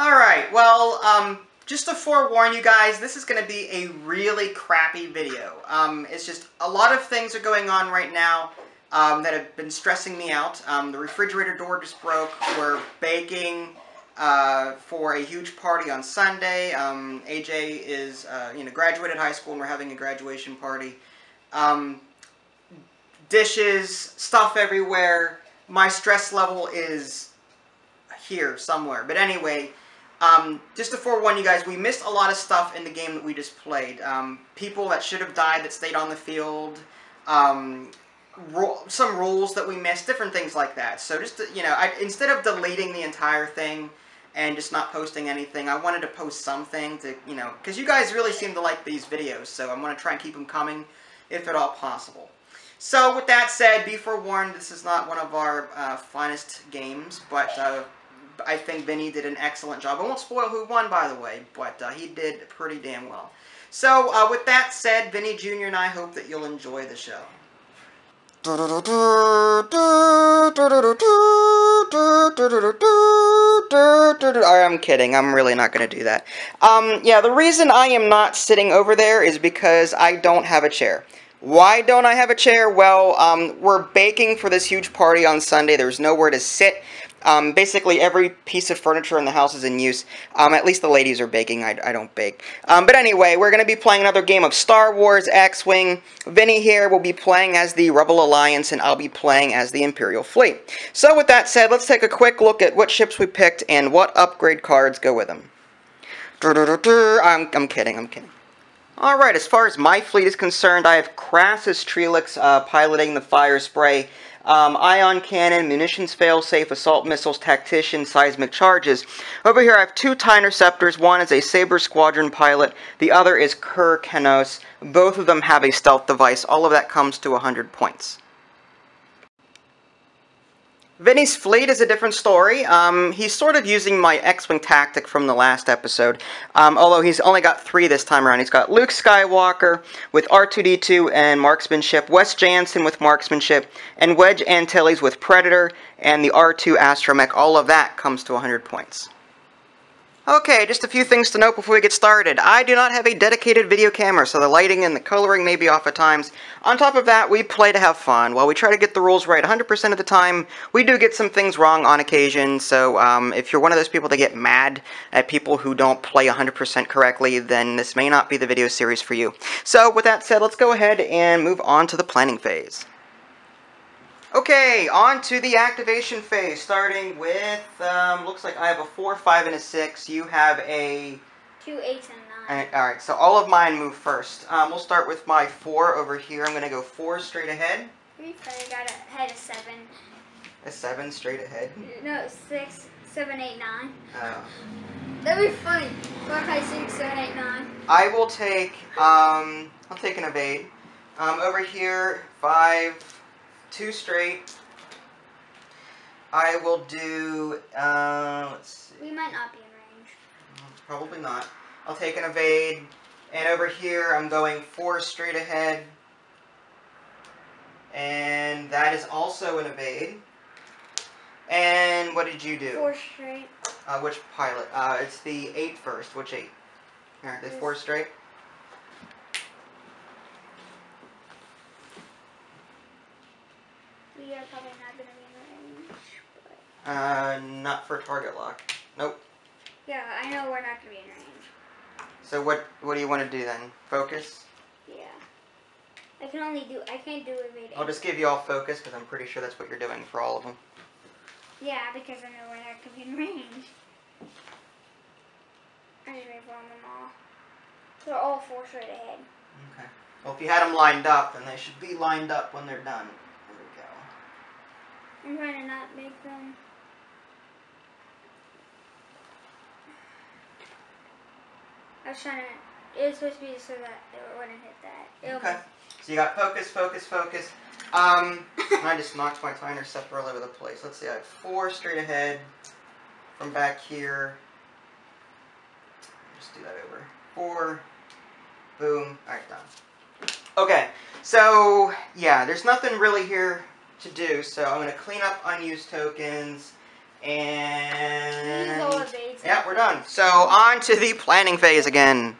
Alright, well, just to forewarn you guys, this is going to be a really crappy video. It's just a lot of things are going on right now that have been stressing me out. The refrigerator door just broke. We're baking for a huge party on Sunday. AJ is, graduated high school and we're having a graduation party. Dishes, stuff everywhere. My stress level is here somewhere. But anyway, just to forewarn you guys, we missed a lot of stuff in the game that we just played. People that should have died that stayed on the field, some rules that we missed, different things like that. So just to, instead of deleting the entire thing and just not posting anything, I wanted to post something to, because you guys really seem to like these videos, so I'm going to try and keep them coming if at all possible. So with that said, be forewarned, this is not one of our finest games, but I think Vinny did an excellent job. I won't spoil who won, by the way, but he did pretty damn well. So, with that said, Vinny Jr. and I hope that you'll enjoy the show. I'm kidding. I'm really not going to do that. Yeah, the reason I am not sitting over there is because I don't have a chair. Why don't I have a chair? Well, we're baking for this huge party on Sunday. There's nowhere to sit. Basically, every piece of furniture in the house is in use. At least the ladies are baking. I don't bake. But anyway, we're going to be playing another game of Star Wars X-Wing. Vinny here will be playing as the Rebel Alliance, and I'll be playing as the Imperial Fleet. So with that said, let's take a quick look at what ships we picked and what upgrade cards go with them. I'm kidding, I'm kidding. Alright, as far as my fleet is concerned, I have Krassis Trelix piloting the Firespray, Ion Cannon, Munitions Failsafe, Assault Missiles, Tactician, Seismic Charges. Over here I have two TIE Interceptors, one is a Saber Squadron Pilot, the other is Kir Kanos. Both of them have a Stealth Device. All of that comes to 100 points. Vinny's fleet is a different story. He's sort of using my X-Wing tactic from the last episode, although he's only got three this time around. He's got Luke Skywalker with R2-D2 and Marksmanship, Wes Janson with Marksmanship, and Wedge Antilles with Predator, and the R2 Astromech. All of that comes to 100 points. Okay, just a few things to note before we get started. I do not have a dedicated video camera, so the lighting and the coloring may be off at times. On top of that, we play to have fun. While we try to get the rules right 100% of the time, we do get some things wrong on occasion, so if you're one of those people that get mad at people who don't play 100% correctly, then this may not be the video series for you. So with that said, let's go ahead and move on to the planning phase. Okay, on to the activation phase, starting with, looks like I have a 4, 5, and a 6. You have a... 2, 8, and 9. Alright, so all of mine move first. We'll start with my 4 over here. I'm going to go 4 straight ahead. We probably got ahead of 7. A 7 straight ahead? No, 6, 7, 8, 9. Oh. That'd be funny. 5, 6, 7, 8, 9. I will take, I'll take an evade. Over here, 5... 2 straight. I will do, let's see. We might not be in range. Probably not. I'll take an evade. And over here, I'm going 4 straight ahead. And that is also an evade. And what did you do? 4 straight. Which pilot? It's the 8 first. Which 8? Alright, the 4 straight. We are probably not going to be in range. Not for target lock. Nope. Yeah, I know we're not going to be in range. So what do you want to do then? Focus? Yeah. I can't do evade. I'll just give you all focus because I'm pretty sure that's what you're doing for all of them. Yeah, because I know we're not going to be in range. I just read on them all. They're all 4 straight ahead. Okay. Well, if you had them lined up, then they should be lined up when they're done. I'm trying to not make them. I was trying to. It was supposed to be so that it wouldn't hit that. Okay. So you got focus, focus, focus. And I just knocked my tiner stuff all over the place. Let's see. I have 4 straight ahead from back here. Just do that over. 4. Boom. All right, done. Okay. So yeah, there's nothing really here to do, so I'm going to clean up unused tokens, and... Use all evades. Yep, yeah, we're done. So, on to the planning phase again.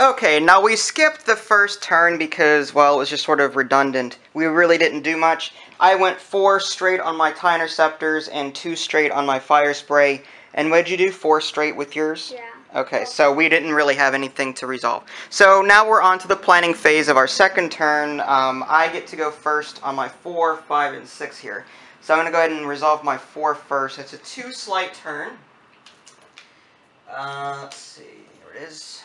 Okay, now we skipped the first turn because, well, it was just sort of redundant. We really didn't do much. I went 4 straight on my TIE Interceptors and 2 straight on my Firespray. And what did you do? 4 straight with yours? Yeah. Okay, so we didn't really have anything to resolve. So now we're on to the planning phase of our second turn. I get to go first on my 4, 5, and 6 here. So I'm going to go ahead and resolve my 4 first. It's a 2 slight turn. Let's see, here it is.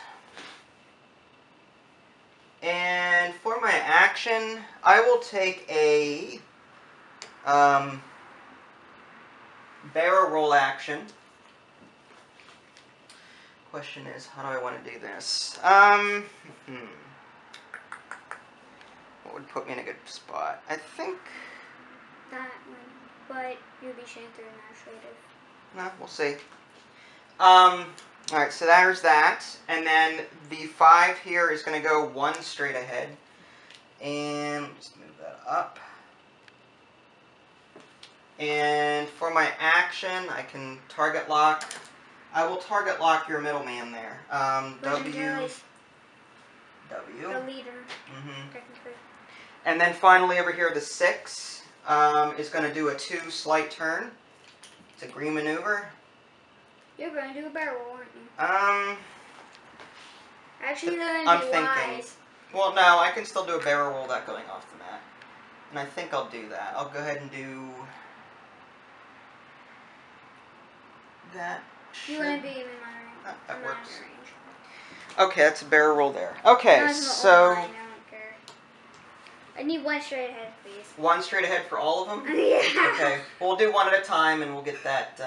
And for my action, I will take a barrel roll action. Question is, how do I want to do this? What would put me in a good spot? I think that one, but you'll be shanker and assured. No, we'll see. Alright, so there's that. And then the 5 here is going to go 1 straight ahead. And let's move that up. And for my action, I can target lock. I will target lock your middleman there. The leader. Mm-hmm. Technically. And then finally over here, the 6 is going to do a 2 slight turn. It's a green maneuver. You're going to do a barrel, aren't you? Actually, I'm thinking. Lies. Well, no, I can still do a barrel roll without going off the mat. And I think I'll do that. I'll go ahead and do that. You want to be in my range. That works. Okay, that's a barrel roll there. Okay, so I don't care. I need 1 straight ahead, please. 1 straight ahead for all of them? Yeah. Okay, well, we'll do 1 at a time, and we'll get that.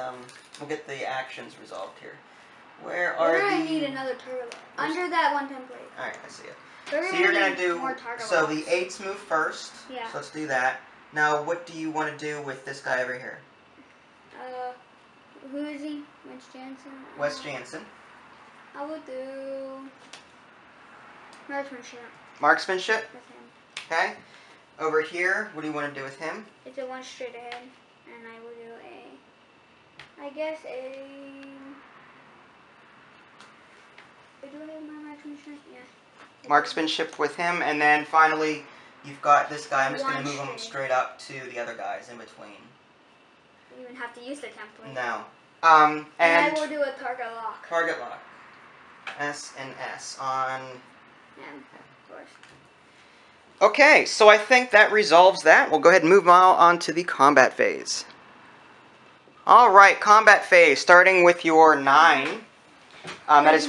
We'll get the actions resolved here. Where are you? We're going to need another target under that one template. Alright, I see it. So you're going to do, so the 8s move first. Yeah. So let's do that. Now, what do you want to do with this guy over here? Who is he? Wes Janson? Wes Janson. I will do Marksmanship. Marksmanship? With him. Okay. Over here, what do you want to do with him? It's a 1 straight ahead, and I will do a, I guess a, do I have my marksmanship? Yeah. Marksmanship with him, and then finally, you've got this guy. I'm just going to move him straight up to the other guys in between. You even have to use the template. No. And I will do a target lock. Target lock. S and S on. Yeah, of course. Okay, so I think that resolves that. We'll go ahead and move on to the combat phase. Alright, combat phase, starting with your 9. That is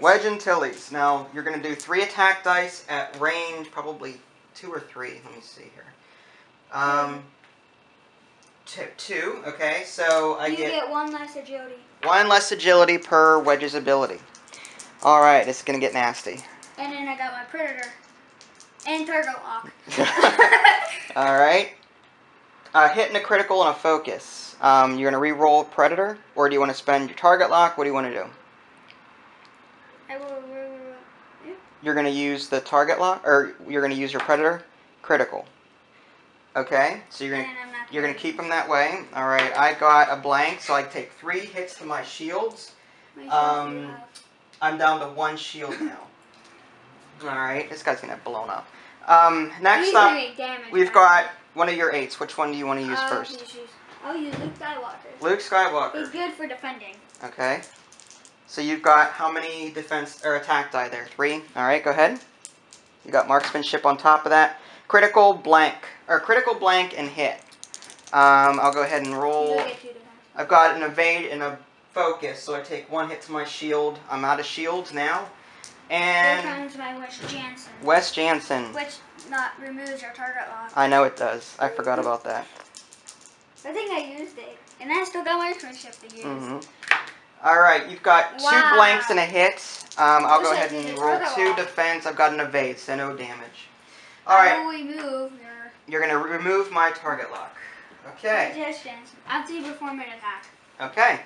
Wedge Antilles. Now, you're going to do 3 attack dice at range, probably 2 or 3. Let me see here. 2, okay, so I get 1 less agility. 1 less agility per Wedge's ability. Alright, it's going to get nasty. And then I got my Predator. And target lock. Alright. Hitting a critical and a focus. You're going to re-roll Predator, or do you want to spend your target lock? What do you want to do? I will re-roll. Yeah. You're going to use the target lock, or you're going to use your Predator critical. Okay, so you're going to keep them that way. All right, I got a blank, so I take 3 hits to my shields. I'm down to 1 shield now. All right, this guy's going to get blown up. Next up, we've got one of your 8s. Which one do you want to use first? I'll use Luke Skywalker. Luke Skywalker. He's good for defending. Okay. So you've got how many defense or attack die there? 3. All right, go ahead. You got marksmanship on top of that. Critical blank or critical blank and hit. I'll go ahead and roll. I've got an evade and a focus, so I take 1 hit to my shield. I'm out of shields now. And here comes my Wes Janson. Wes Janson. Which not removes your target lock. I know it does. I forgot about that. I think I used it. And I still got my friendship to use. Mm-hmm. Alright, you've got 2 blanks and a hit. I'll go ahead and roll 2 defense. I've got an evade, so no damage. Alright. You're going to remove my target lock. Okay. Suggestions. After you perform an attack. Okay.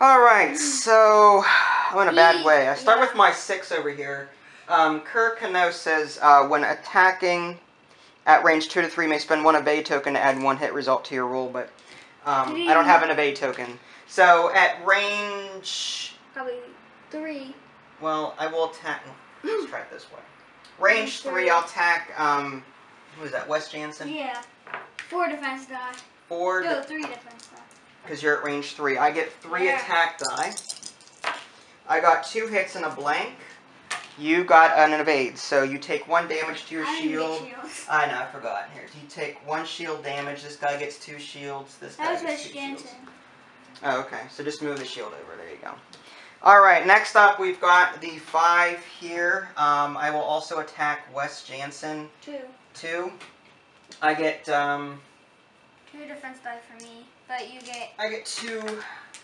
Alright, so I'm in a bad way. I start with my 6 over here. Kir Kanos says, when attacking at range 2 to 3, may spend 1 evade token to add 1 hit result to your roll, but I don't have an evade token. So at range... Probably 3. Well, I will attack... Let's try it this way. Range 3, I'll attack... Who was that? Wes Janson? Yeah. 4 defense die. 4... No, 3 defense die. Because you're at range 3. I get 3 attack die. I got 2 hits and a blank. You got an evade, so you take 1 damage to your shield. I know, I forgot. Here, you take 1 shield damage. This guy gets 2 shields. This guy gets 2 shields. Oh, okay. So just move the shield over. There you go. All right. Next up, we've got the 5 here. I will also attack Wes Janson. 2. I get 2 defense die for me, but you get. I get 2.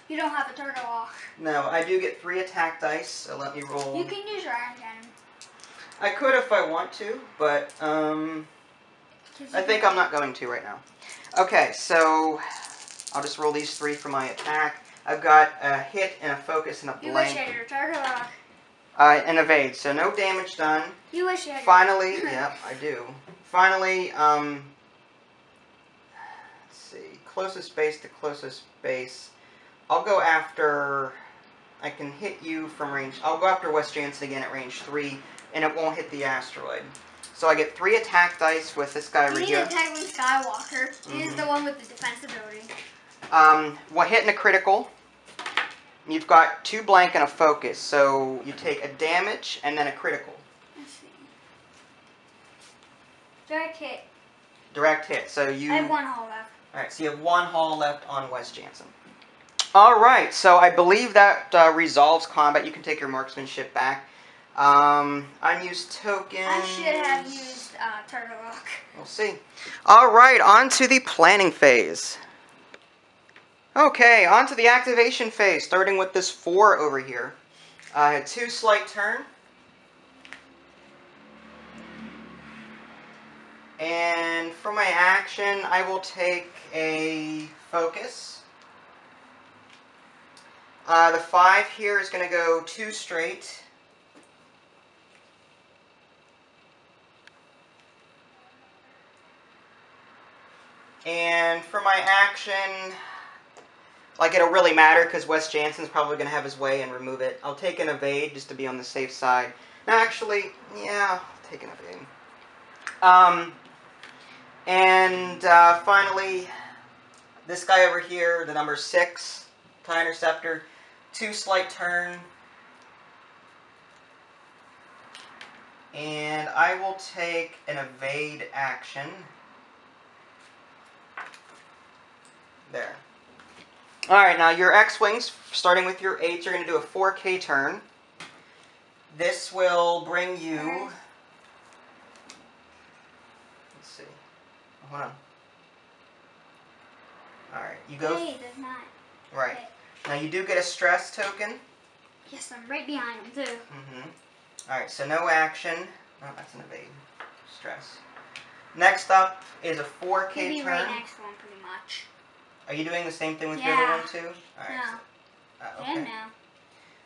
You don't have a turtle off. No, I do get 3 attack dice, so let me roll. You can use your Ion Cannon. I could if I want to, but I think I'm not going to right now. Okay, so I'll just roll these 3 for my attack. I've got a hit and a focus and a blank. You wish you had your turtle off. And evade, so no damage done. You wish you had. Finally, yep, I do. Finally, let's see, closest base to closest base. I'll go after, I can hit you from range, I'll go after Wes Janson again at range 3, and it won't hit the asteroid. So I get 3 attack dice with this guy right here. You need to attack with Skywalker. Mm-hmm. He is the one with the defense ability. Well, hitting a critical, you've got 2 blank and a focus, so you take a damage and then a critical. Let's see. Direct hit. Direct hit, so you... I have 1 hull left. Alright, so you have 1 hull left on Wes Janson. Alright, so I believe that resolves combat. You can take your marksmanship back. Unused tokens. I should have used Turtle Rock. We'll see. Alright, on to the planning phase. Okay, on to the activation phase, starting with this 4 over here. I had 2 slight turn. And for my action, I will take a focus. The 5 here is going to go 2 straight. And for my action, like, it'll really matter because Wes Janson's probably going to have his way and remove it. I'll take an evade just to be on the safe side. No, actually, yeah, I'll take an evade. Finally, this guy over here, the number 6, TIE Interceptor. 2 slight turn. And I will take an evade action. There. Alright, now your X-Wings, starting with your 8, you're going to do a 4K turn. This will bring you... Let's see. Hold on. Alright, you go... Hey, there's not. Right. Okay. Now you do get a stress token. Yes, I'm right behind him too. Mm-hmm. Alright, so no action. Oh, that's an evade. Stress. Next up is a 4K turn. Maybe right next one, pretty much. Are you doing the same thing with the other one too? Alright. No. So, okay. Yeah, no.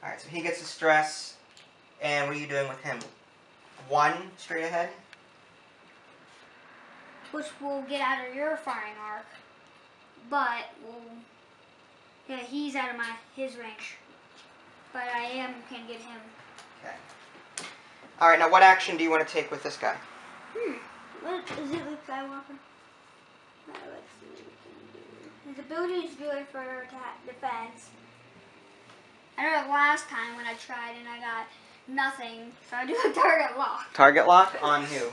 Alright, so he gets a stress. And what are you doing with him? 1 straight ahead? Which will get out of your firing arc. But we'll... Yeah, he's out of his range, but I can get him. Okay. All right. Now, what action do you want to take with this guy? What is it, Luke Skywalker? No, let's see what we can do. His ability is good for defense. I know last time when I tried and I got nothing, so I do a target lock. Target lock on who?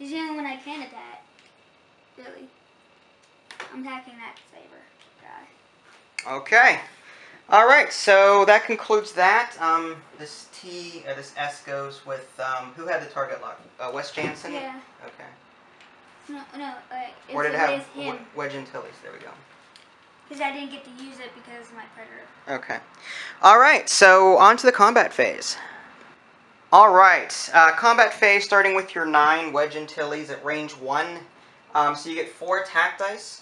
He's the only one I can attack. Really, I'm attacking that saber. Okay. Alright, so that concludes that. This T, or this S goes with, who had the target lock? Wes Janson? Yeah. Okay. No, or did it have him. Wedge Antilles, there we go. Because I didn't get to use it because of my Predator. Okay. Alright, so on to the combat phase. Alright, combat phase starting with your 9 Wedge Antilles at range 1. So you get 4 attack dice.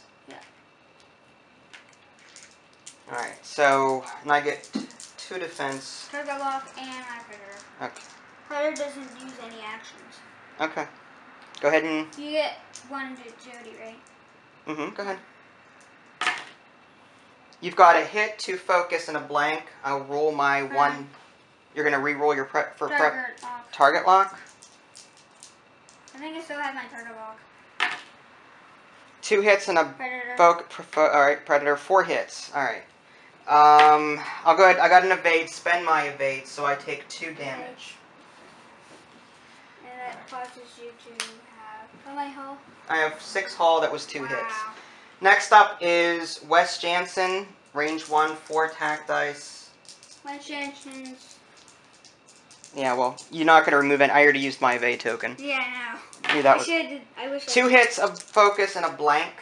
Alright, so, and I get 2 defense. Turbo lock and my Predator. Okay. Predator doesn't use any actions. Okay. Go ahead and... You get 1 to Jody, right? Mm-hmm, go ahead. You've got a hit, two focus, and a blank. I'll roll my one. You're going to re-roll your prep for target lock. Target lock? I think I still have my target lock. Two hits and a Predator. Four hits. Alright. I'll go ahead. I got an evade. Spend my evade, so I take 2 damage. And that causes you to have... How many hull? I have 6 hull. That was 2 hits. Next up is Wes Janson. Range 1, 4 attack dice. Wes Janson's... Yeah, well, you're not going to remove it. I already used my evade token. Yeah, no. Dude, that was... I wish two hits of focus and a blank.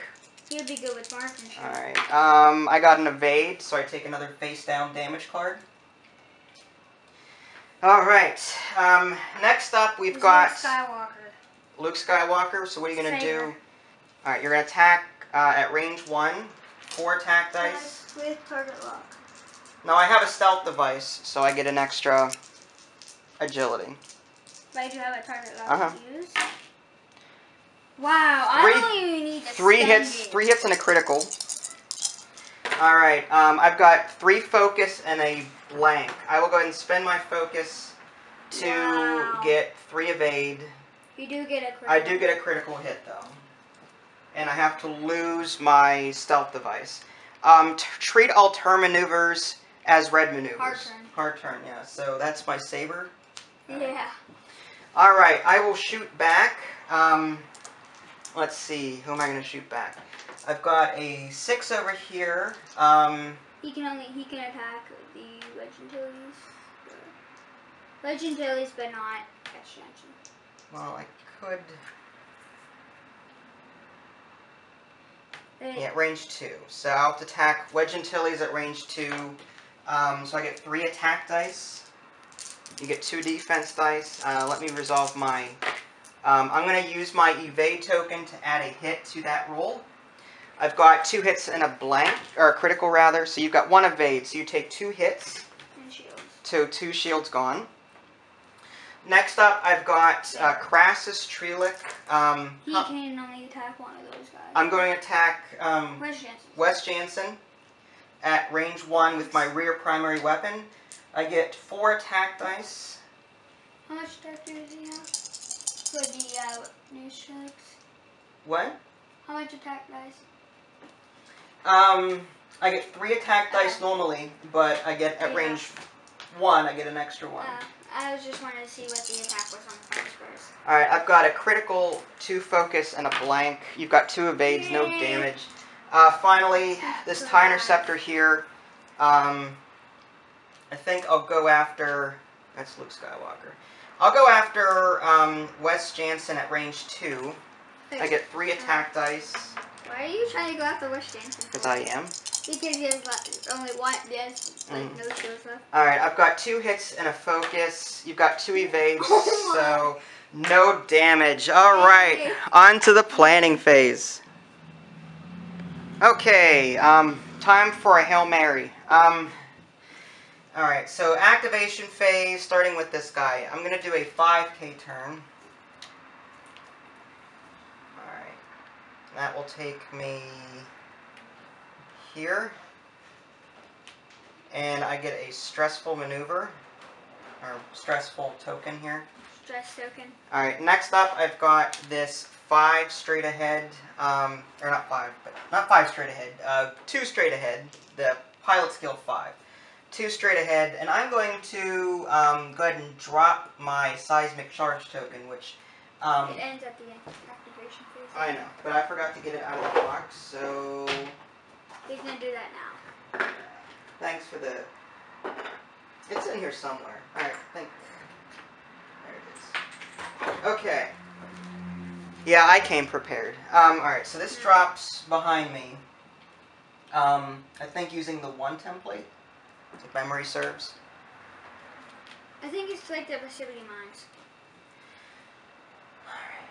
You'd be good with marksmanship. Alright. I got an evade, so I take another face-down damage card. Alright. Next up, we've got... Luke Skywalker. Luke Skywalker. So what are you going to do? Alright, you're going to attack at range 1. 4 attack dice. With target lock. Now, I have a stealth device, so I get an extra... agility. But I do have a target lock to use. Wow, I don't even need to three hits and a critical. Alright, I've got 3 focus and a blank. I will go ahead and spend my focus to get 3 evade. You do get a critical. I do get a critical hit, though. And I have to lose my stealth device. Treat all turn maneuvers as red maneuvers. Hard turn. Hard turn, yeah. So that's my saber. Yeah. Alright, I will shoot back. Let's see, who am I going to shoot back? I've got a 6 over here. He can attack the Wedge Antilles. Wedge Antilles, but not Action. Well, I could... Yeah, range 2. So I'll have to attack Wedge Antilles at range 2. So I get 3 attack dice. You get 2 defense dice. Let me resolve my... I'm going to use my evade token to add a hit to that roll. I've got 2 hits and a blank, or a critical rather. So you've got 1 evade, so you take 2 hits. And shields. So 2 shields gone. Next up, I've got Krassis Trelix. He can only attack one of those guys. I'm going to attack Wes Janson. At range 1 with my rear primary weapon. I get 4 attack dice. How much attack do you have for the new shields? What? How much attack dice? I get 3 attack dice normally, but I get at range 1, I get an extra 1. I was just wanting to see what the attack was on the first. Alright, I've got a critical, 2 focus, and a blank. You've got 2 evades, no damage. Finally, this TIE Interceptor here, I think I'll go after, that's Luke Skywalker. I'll go after Wes Janson at range 2. I get 3 attack dice. Why are you trying to go after Wes Janson? Because I am. Because he has only one, no shields left. Alright, I've got 2 hits and a focus. You've got 2 evades, so no damage. Alright, on to the planning phase. Okay, time for a Hail Mary. Alright, so activation phase, starting with this guy. I'm going to do a 5k turn. Alright, that will take me here. And I get a stressful maneuver, or stressful token here. Stress token. Alright, next up I've got this 5 straight ahead, or not 5, but not 5 straight ahead, 2 straight ahead, the pilot skill 5. 2 straight ahead, and I'm going to go ahead and drop my seismic charge token, which... it ends at the activation phase. I know, but I forgot to get it out of the box, so... He's going to do that now. Thanks for the... It's in here somewhere. Alright, thank you. There it is. Okay. Yeah, I came prepared. Alright, so this drops behind me. I think using the 1 template, if memory serves. I think it's like the passivity mines. Alright.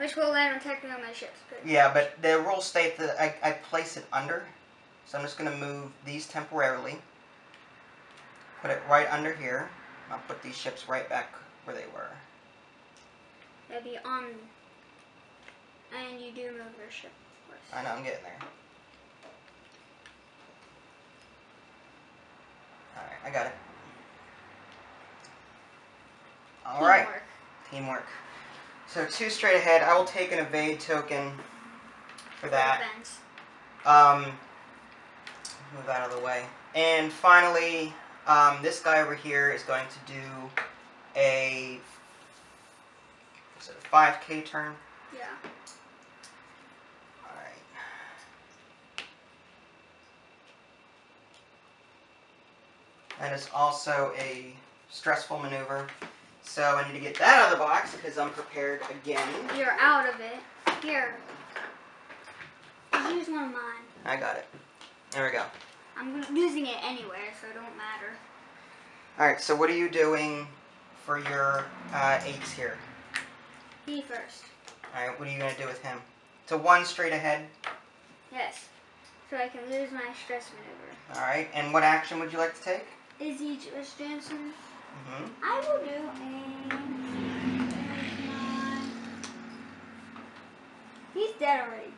Which will land on technical my ships. Yeah, but the rules state that I place it under. So I'm just going to move these temporarily. Put it right under here. I'll put these ships right back where they were. They'll be on... And you do move your ship, of course. I know, I'm getting there. I got it. Alright. Teamwork. So two straight ahead. I will take an evade token for that. Move out of the way. And finally, this guy over here is going to do a... Is it a 5k turn? Yeah. Alright. That is also a stressful maneuver. So I need to get that out of the box because I'm prepared again. You're out of it. Here. Use one of mine. I got it. There we go. I'm using it anywhere, so it don't matter. Alright, so what are you doing for your eights here? He first. Alright, what are you going to do with him? To one straight ahead? Yes. So I can lose my stress maneuver. Alright, and what action would you like to take? Is he Wes Janson? Mm-hmm. I will do a... He's dead already.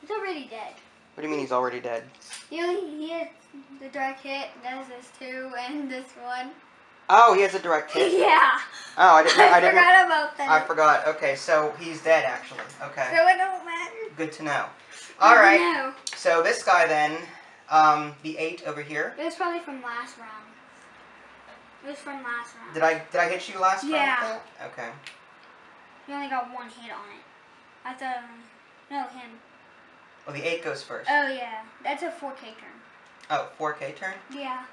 He's already dead. What do you mean he's already dead? He has the direct hit, does this two, and this one. Oh, he has a direct hit? Yeah. Oh, I didn't forgot about that. I forgot. Okay, so he's dead, actually. Okay. So it don't matter. Good to know. Alright, so this guy then, the 8 over here. It was probably from last round. It was from last round. Did I hit you last round with that? Okay. You only got one hit on it. I thought, no, him. Oh, the 8 goes first. Oh, yeah. That's a 4k turn. Oh, 4k turn? Yeah.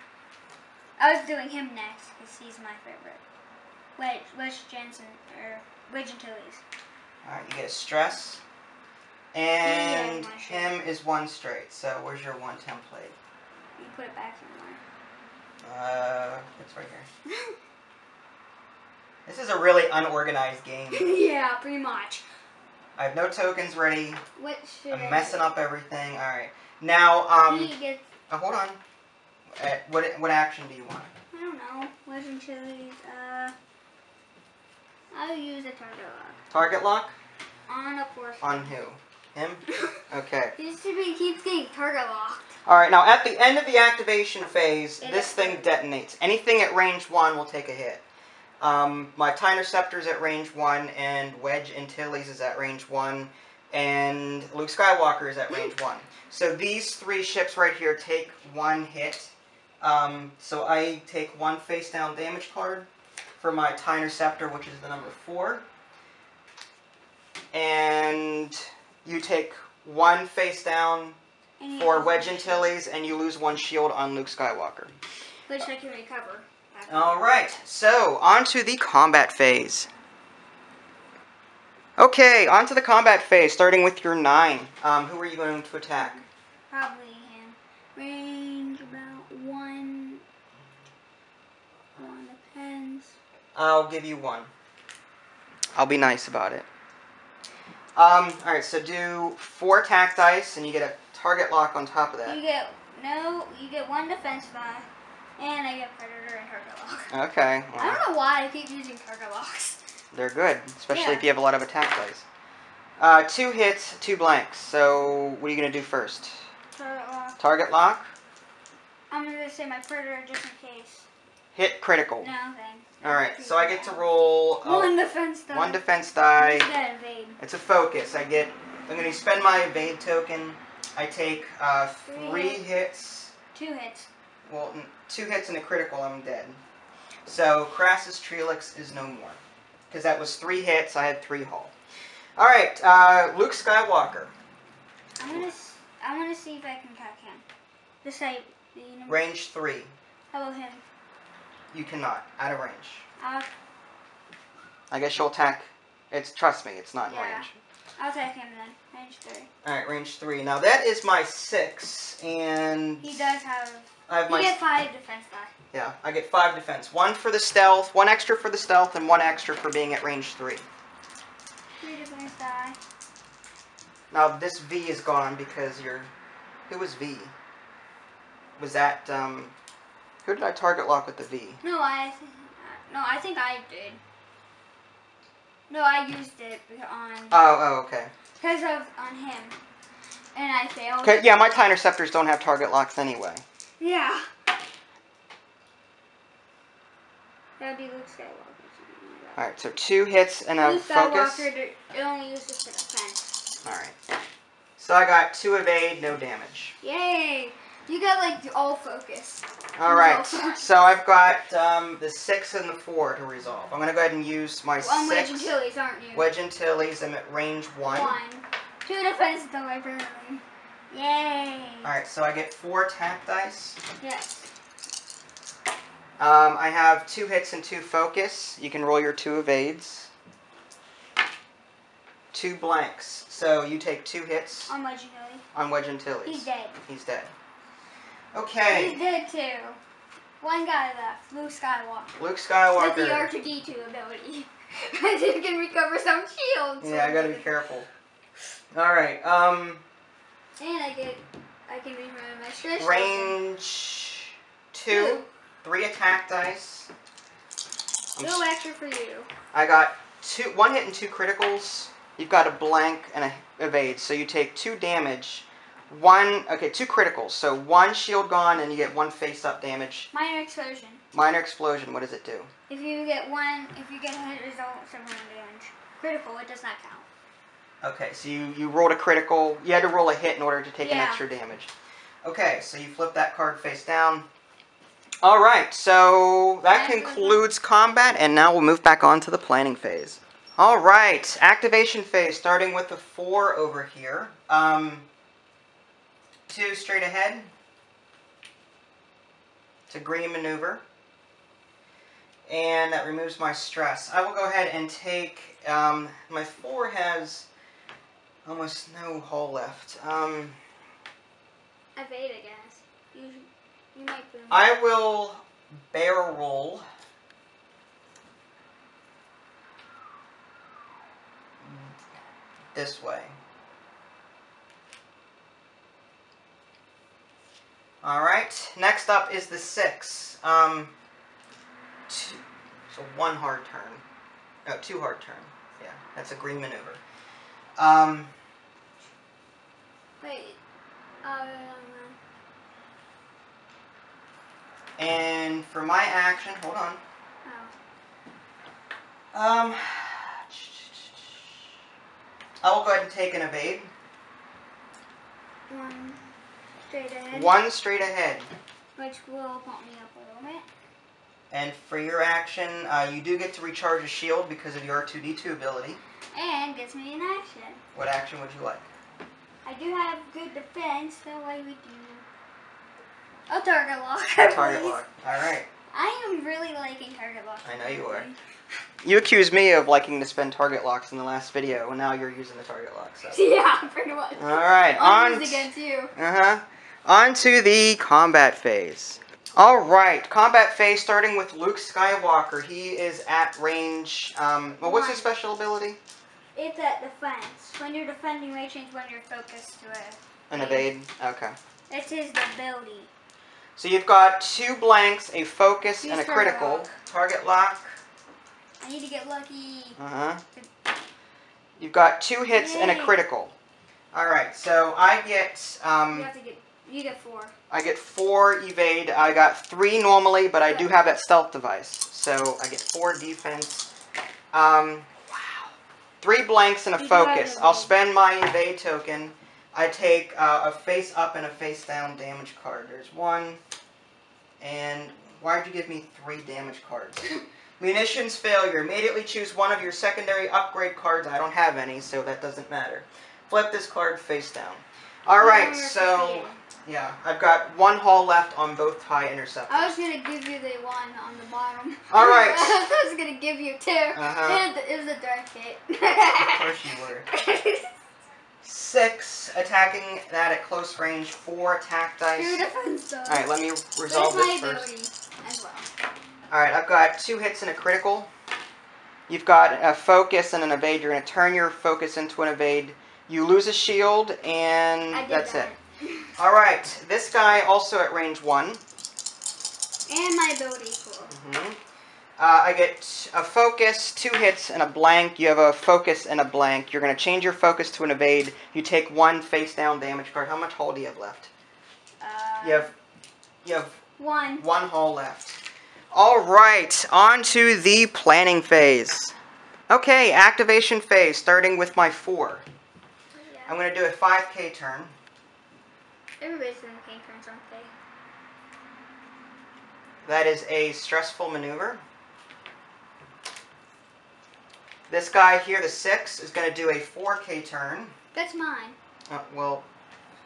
I was doing him next, because he's my favorite. Wedge Janson, or Wedge Antilles. Alright, you get a stress. And him is one straight, so where's your one template? You put it back somewhere. It's right here. This is a really unorganized game. Yeah, pretty much. I have no tokens ready. What should I'm messing up everything. Alright. Now, hold on. What action do you want? I don't know. Wedge Antilles, I'll use a target lock. Target lock? On a person. On who? Him? Okay. He keeps getting target locked. Alright, now at the end of the activation phase, this thing detonates. Anything at range 1 will take a hit. My TIE Interceptor's at range 1, and Wedge Antilles is at range 1, and Luke Skywalker is at range 1. So these three ships right here take one hit. So I take one face-down damage card for my TIE Interceptor, which is the number 4. And you take one face down for Wedge Antilles, and you lose one shield on Luke Skywalker. Which I can recover. Alright, so on to the combat phase. Okay, on to the combat phase, starting with your 9. Who are you going to attack? Probably him. Range about 1. 1 depends. I'll give you 1. I'll be nice about it. Alright, so do 4 attack dice, and you get a target lock on top of that. You get 1 defense die, and I get Predator and target lock. Okay. Well, I don't know why I keep using target locks. They're good, especially if you have a lot of attack dice. 2 hits, 2 blanks, so what are you going to do first? Target lock. Target lock? I'm going to say my Predator just in case. Hit critical. No, thanks. Alright, so I get to roll... one defense die. One defense die. It's a focus. I'm going to spend my evade token. I take three hits. 2 hits. Well, 2 hits and a critical, I'm dead. So, Krassis Trelix is no more. Because that was 3 hits, I had 3 hull. Alright, Luke Skywalker. I want to see if I can attack him. Range 3. How about him? You cannot. Out of range. I guess you'll attack. Trust me, it's not in range. I'll attack him then. Range 3. Alright, range 3. Now that is my 6, and... He does have... You get 5 defense die. Yeah, I get 5 defense. 1 for the stealth, 1 extra for the stealth, and 1 extra for being at range 3. 3 defense die. Now this V is gone because you're... Who was V? Was that, Who did I target lock with the V? No, I think I did. No, I used it on... Oh, okay. Because of on him, and I failed. Yeah, my TIE Interceptors don't have target locks anyway. Yeah. That'd be Luke Skywalker. Alright, so 2 hits and a focus. Luke Skywalker, it only uses for defense. Alright. So I got 2 evade, no damage. Yay! You got like all focus. Alright, so I've got the 6 and the 4 to resolve. I'm going to go ahead and use my 6. Wedge Antilles, aren't you? Wedge Antilles, I'm at range 1. 2 defense at the library. Yay! Alright, so I get 4 attack dice. Yes. I have 2 hits and 2 focus. You can roll your 2 evades. 2 blanks. So you take 2 hits. On Wedge Antilles. On Wedge Antilles. He's dead. He's dead. Okay. He's dead too. One guy left. Luke Skywalker. Luke Skywalker. With the R2-D2 ability. You can recover some shields. Yeah, I gotta be careful. Alright, And I can read my stretch. Range 2. 3 attack dice. No extra for you. I got 1 hit and 2 criticals. You've got a blank and a evade, so you take 2 damage. 2 criticals, so 1 shield gone, and you get 1 face-up damage. Minor explosion. Minor explosion. What does it do? If you get a hit, result some damage. Critical, it does not count. Okay, so you rolled a critical. You had to roll a hit in order to take an extra damage. Okay, so you flip that card face down. All right, so that concludes combat, and now we'll move back on to the planning phase. All right, activation phase, starting with the 4 over here. 2 straight ahead. It's a green maneuver. And that removes my stress. I will go ahead and take... my 4 has almost no hull left. Evade, I guess. You might boom. I will bear roll this way. Alright, next up is the 6. 1 hard turn. No, 2 hard turn. Yeah, that's a green maneuver. And for my action, hold on. Oh. I will go ahead and take an evade. 1. Straight ahead. 1 straight ahead. Which will pump me up a little bit. And for your action, you do get to recharge a shield because of your R2-D2 ability. And gets me an action. What action would you like? I do have good defense, so I would do a target lock. Target lock. Alright. I am really liking target lock. I know you are. You accused me of liking to spend target locks in the last video, and now you're using the target lock. So. Yeah, pretty much. Alright, on against you. On to the combat phase. Alright, combat phase starting with Luke Skywalker. He is at range, what's his special ability? It's at defense. When you're defending, you may change when you're focused to an evade? Okay. It's his ability. So you've got 2 blanks, a focus, and a critical. Target lock. I need to get lucky. You've got 2 hits and a critical. Alright, so I get... You get 4. I get 4 evade. I got 3 normally, but I do have that stealth device. So I get 4 defense. 3 blanks and a focus. I'll spend my evade token. I take a face up and a face down damage card. There's 1. And why did you give me 3 damage cards? Munitions failure. Immediately choose one of your secondary upgrade cards. I don't have any, so that doesn't matter. Flip this card face down. Alright, so... Yeah, I've got 1 hull left on both TIE Interceptors. I was going to give you the 1 on the bottom. Alright. I was going to give you 2. It was a dark hit. Of course you were. 6 attacking that at close range. 4 attack dice. 2 defense dice. Alright, let me resolve this first. As well. Alright, I've got 2 hits and a critical. You've got a focus and an evade. You're going to turn your focus into an evade. You lose a shield, and that's it. Alright, this guy also at range 1. And my ability pool. I get a focus, 2 hits, and a blank. You have a focus and a blank. You're going to change your focus to an evade. You take 1 face-down damage card. How much hull do you have left? You have You have one hole left. Alright, on to the planning phase. Okay, activation phase, starting with my 4. Yeah. I'm going to do a 5k turn. Everybody's doing the K turns, aren't they? That is a stressful maneuver. This guy here, the 6, is going to do a 4k turn. That's mine. Well,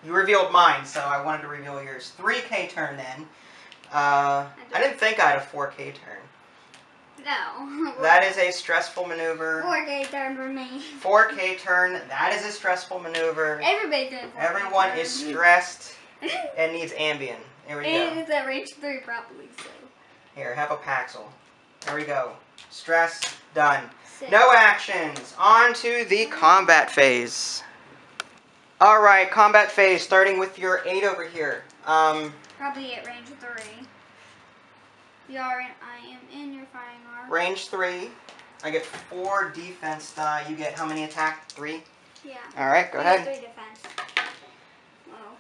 you revealed mine, so I wanted to reveal yours. 3k turn then. I didn't think I had a 4k turn. No. That is a stressful maneuver. 4k turn for me. 4k turn. That is a stressful maneuver. Everybody's doing 4K. Everyone is stressed and needs Ambien. Here we go. And it's at range 3 probably, so. Here, have a Paxil. There we go. Stress, done. 6. No actions. On to the combat phase. Alright, combat phase, starting with your 8 over here. Probably at range 3. You are in, I am in your firing arm. Range 3. I get 4 defense. You get how many attack? 3? Yeah. Alright, go ahead. 3 defense. Whoa.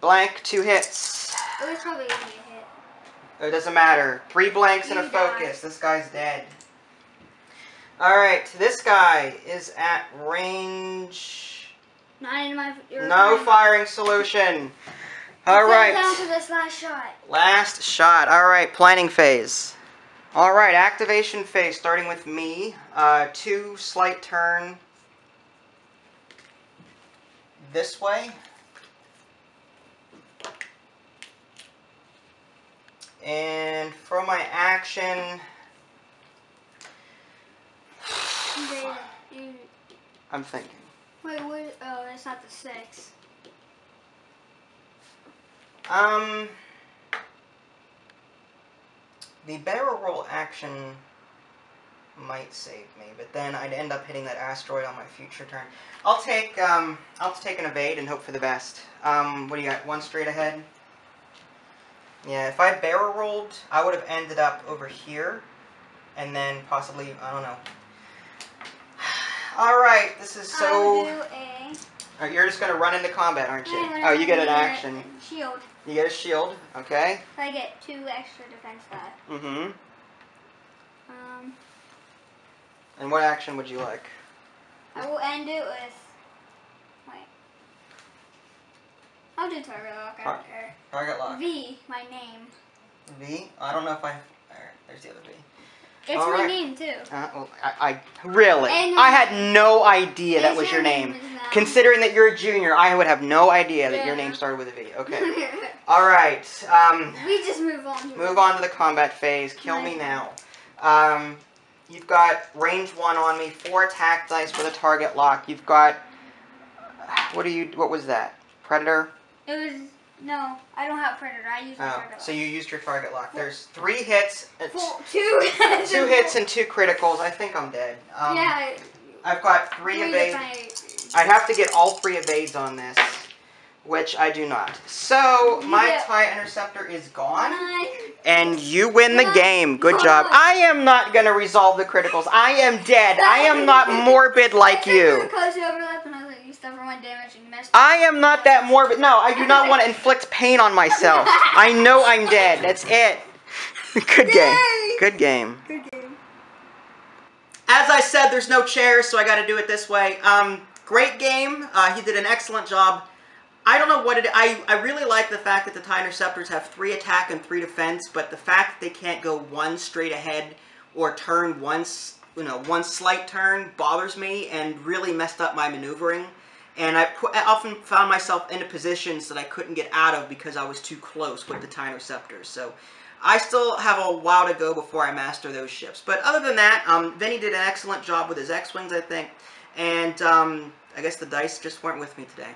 Blank, 2 hits. It was probably going to be a hit. It doesn't matter. 3 blanks and a focus. This guy's dead. Alright, this guy is at range... Not in my, firing solution. Alright. Down to this last shot. Last shot. Alright, planning phase. Alright, activation phase, starting with me. 2 slight turn this way. And for my action... I'm thinking. Wait, what? Oh, that's not the 6. The barrel roll action might save me, but then I'd end up hitting that asteroid on my future turn. I'll take an evade and hope for the best. What do you got? 1 straight ahead? Yeah, if I barrel rolled, I would have ended up over here, and then possibly, I don't know. Alright, this is so... Alright, you're just going to run into combat, aren't you? Oh, you get an action. Shield. You get a shield, okay. So I get 2 extra defense left. Mm-hmm. And what action would you like? I will end it with... Wait. I'll do target lock after. Target lock. V, my name. V? I don't know if I... Alright, there's the other V. It's all my name, too. Well, really? I had no idea that was your name. Considering that you're a junior, I would have no idea that your name started with a V. Okay. Alright. We just move on. Move on to the combat phase. Kill me now. You've got range 1 on me, 4 attack dice with a target lock. You've got... What was that? Predator? It was... No, I don't have Predator. I used my target lock. So you used your target lock. There's 3 hits. Two hits and 2 criticals. I think I'm dead. Yeah. I've got 3 evades. I'd have to get all 3 evades on this, which I do not. So my TIE Interceptor is gone, and you win the game. Good job. I am not going to resolve the criticals. I am dead. I am not morbid like you. I am not that morbid. No, I do not want to inflict pain on myself. I know I'm dead. That's it. Good game. Good game. Good game. As I said, there's no chairs, so I got to do it this way. Great game. He did an excellent job. I don't know what it is. I really like the fact that the TIE Interceptors have 3 attack and 3 defense, but the fact that they can't go 1 straight ahead or turn once, you know, 1 slight turn bothers me and really messed up my maneuvering. And I often found myself into positions that I couldn't get out of because I was too close with the TIE Interceptors. So I still have a while to go before I master those ships. But other than that, Vinny did an excellent job with his X-Wings, I think. And I guess the dice just weren't with me today.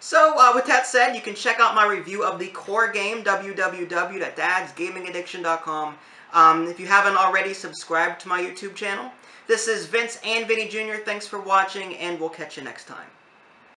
So with that said, you can check out my review of the core game, www.dadsgamingaddiction.com. If you haven't already, subscribe to my YouTube channel. This is Vince and Vinny Jr. Thanks for watching, and we'll catch you next time.